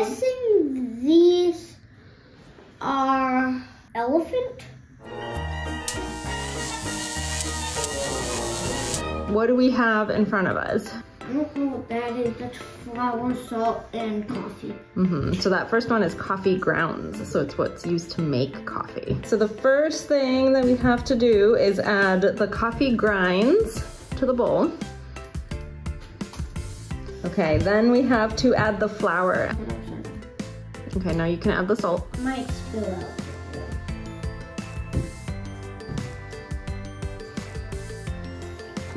guessing these are elephant. What do we have in front of us? I don't know what that is. That's flour, salt, and coffee. So that first one is coffee grounds. So it's what's used to make coffee. So the first thing that we have to do is add the coffee grinds to the bowl. Okay, then we have to add the flour. Okay, now you can add the salt. Might spill out.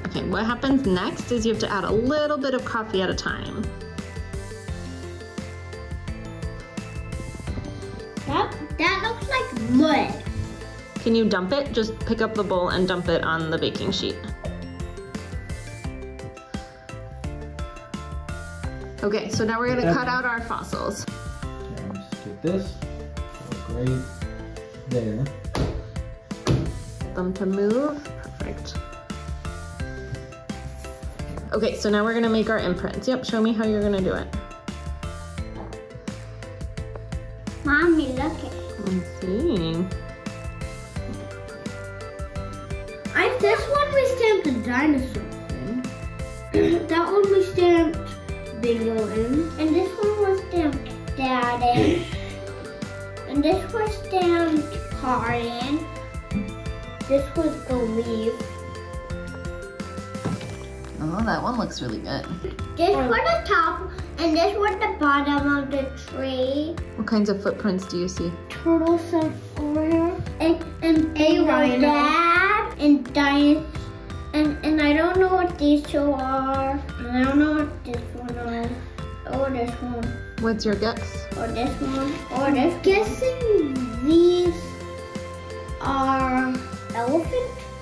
Okay, what happens next is you have to add a little bit of coffee at a time. That looks like mud. Can you dump it? Just pick up the bowl and dump it on the baking sheet. Okay, so now we're gonna cut out our fossils. Okay, I'm just get this right there. Get them to move. Perfect. Okay, so now we're gonna make our imprints. Yep, show me how you're gonna do it. Mommy, look at it. Let's see. I this one we stamped a dinosaur in. That one we stamped Bingo in. And this one was stamped Dad in. And this was stamped Car in. This was Believe. Oh, that one looks really good. This was the top, and this was the bottom of the tree. What kinds of footprints do you see? Turtle over here, and rhino, and giants, and I don't know what these two are, and I don't know what this one is, or this one. What's your guess? Or this one, or this. I'm guessing these are elephants.